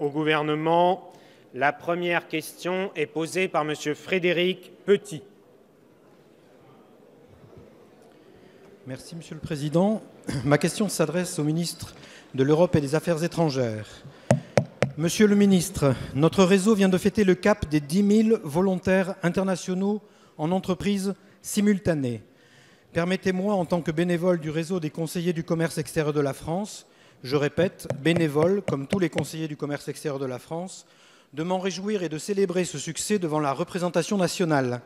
au gouvernement. La première question est posée par M. Frédéric Petit. Merci, Monsieur le Président. Ma question s'adresse au ministre de l'Europe et des Affaires étrangères. Monsieur le ministre, notre réseau vient de fêter le cap des 10 000 volontaires internationaux en entreprises simultanées. Permettez-moi, en tant que bénévole du réseau des conseillers du commerce extérieur de la France, je répète, bénévole, comme tous les conseillers du commerce extérieur de la France, de m'en réjouir et de célébrer ce succès devant la représentation nationale.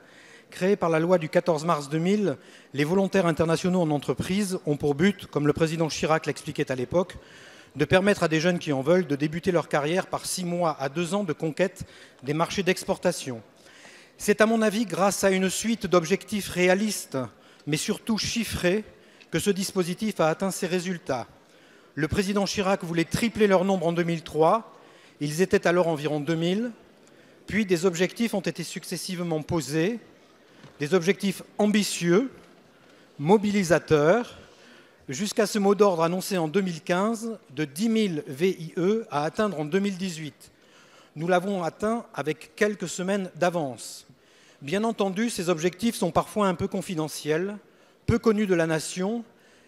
Créés par la loi du 14 mars 2000, les volontaires internationaux en entreprise ont pour but, comme le président Chirac l'expliquait à l'époque, de permettre à des jeunes qui en veulent de débuter leur carrière par 6 mois à 2 ans de conquête des marchés d'exportation. C'est à mon avis grâce à une suite d'objectifs réalistes, mais surtout chiffrés, que ce dispositif a atteint ses résultats. Le président Chirac voulait tripler leur nombre en 2003, ils étaient alors environ 2000, puis des objectifs ont été successivement posés, des objectifs ambitieux, mobilisateurs, jusqu'à ce mot d'ordre annoncé en 2015 de 10 000 VIE à atteindre en 2018. Nous l'avons atteint avec quelques semaines d'avance. Bien entendu, ces objectifs sont parfois un peu confidentiels, peu connus de la nation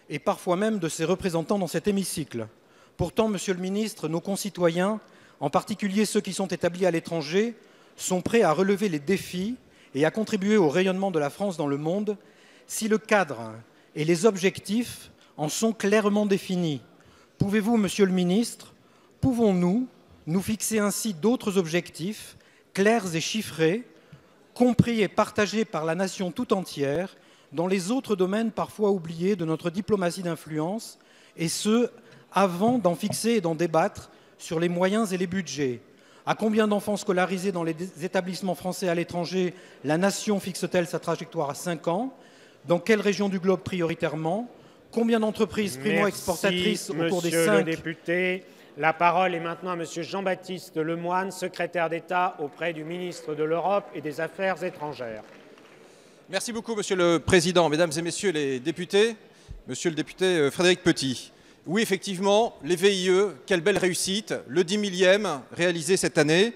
et parfois même de ses représentants dans cet hémicycle. Pourtant, Monsieur le Ministre, nos concitoyens, en particulier ceux qui sont établis à l'étranger, sont prêts à relever les défis et à contribuer au rayonnement de la France dans le monde si le cadre et les objectifs en sont clairement définis. Pouvez-vous, Monsieur le Ministre, pouvons-nous nous fixer ainsi d'autres objectifs clairs et chiffrés, compris et partagés par la nation tout entière, dans les autres domaines parfois oubliés de notre diplomatie d'influence, et ce, avant d'en fixer et d'en débattre sur les moyens et les budgets ? À combien d'enfants scolarisés dans les établissements français à l'étranger la nation fixe-t-elle sa trajectoire à 5 ans? Dans quelle région du globe prioritairement? Combien d'entreprises primo-exportatrices au cours des 5 députés? La parole est maintenant à M. Jean Baptiste Lemoyne, secrétaire d'État auprès du ministre de l'Europe et des Affaires étrangères. Merci beaucoup, Monsieur le Président. Mesdames et Messieurs les députés, Monsieur le député Frédéric Petit. Oui, effectivement, les VIE, quelle belle réussite, le 10 millième réalisé cette année.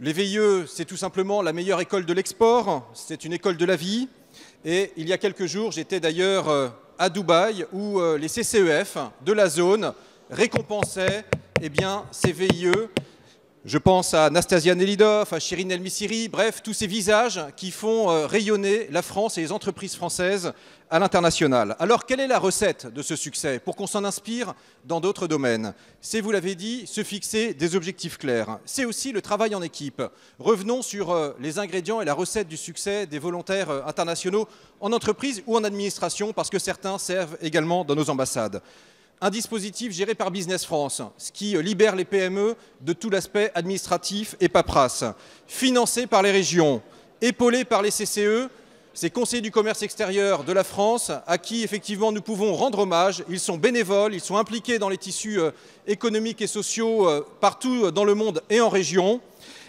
Les VIE, c'est tout simplement la meilleure école de l'export, c'est une école de la vie. Et il y a quelques jours, j'étais d'ailleurs à Dubaï, où les CCEF de la zone récompensaient eh bien, ces VIE. Je pense à Nastasia Nelidov, à Shirin El-Missiri, bref, tous ces visages qui font rayonner la France et les entreprises françaises à l'international. Alors, quelle est la recette de ce succès pour qu'on s'en inspire dans d'autres domaines? C'est, vous l'avez dit, se fixer des objectifs clairs. C'est aussi le travail en équipe. Revenons sur les ingrédients et la recette du succès des volontaires internationaux en entreprise ou en administration, parce que certains servent également dans nos ambassades. Un dispositif géré par Business France, ce qui libère les PME de tout l'aspect administratif et paperasse. Financé par les régions, épaulé par les CCE, ces conseillers du commerce extérieur de la France, à qui effectivement nous pouvons rendre hommage. Ils sont bénévoles, ils sont impliqués dans les tissus économiques et sociaux partout dans le monde et en région.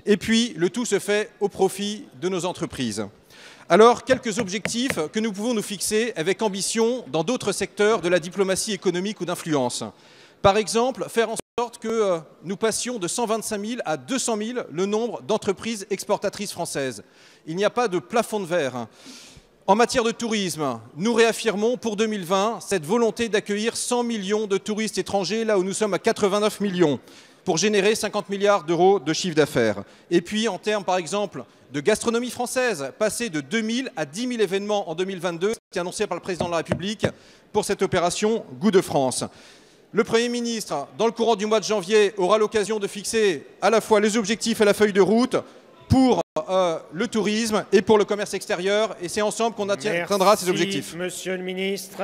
Et puis, le tout se fait au profit de nos entreprises. Alors, quelques objectifs que nous pouvons nous fixer avec ambition dans d'autres secteurs de la diplomatie économique ou d'influence. Par exemple, faire en sorte que nous passions de 125 000 à 200 000 le nombre d'entreprises exportatrices françaises. Il n'y a pas de plafond de verre. En matière de tourisme, nous réaffirmons pour 2020 cette volonté d'accueillir 100 millions de touristes étrangers, là où nous sommes à 89 millions. Pour générer 50 milliards d'euros de chiffre d'affaires. Et puis, en termes, par exemple, de gastronomie française, passer de 2 000 à 10 000 événements en 2022, c'est annoncé par le Président de la République pour cette opération Goût de France. Le Premier ministre, dans le courant du mois de janvier, aura l'occasion de fixer à la fois les objectifs et la feuille de route pour le tourisme et pour le commerce extérieur. Et c'est ensemble qu'on atteindra ces objectifs. Merci, Monsieur le Ministre.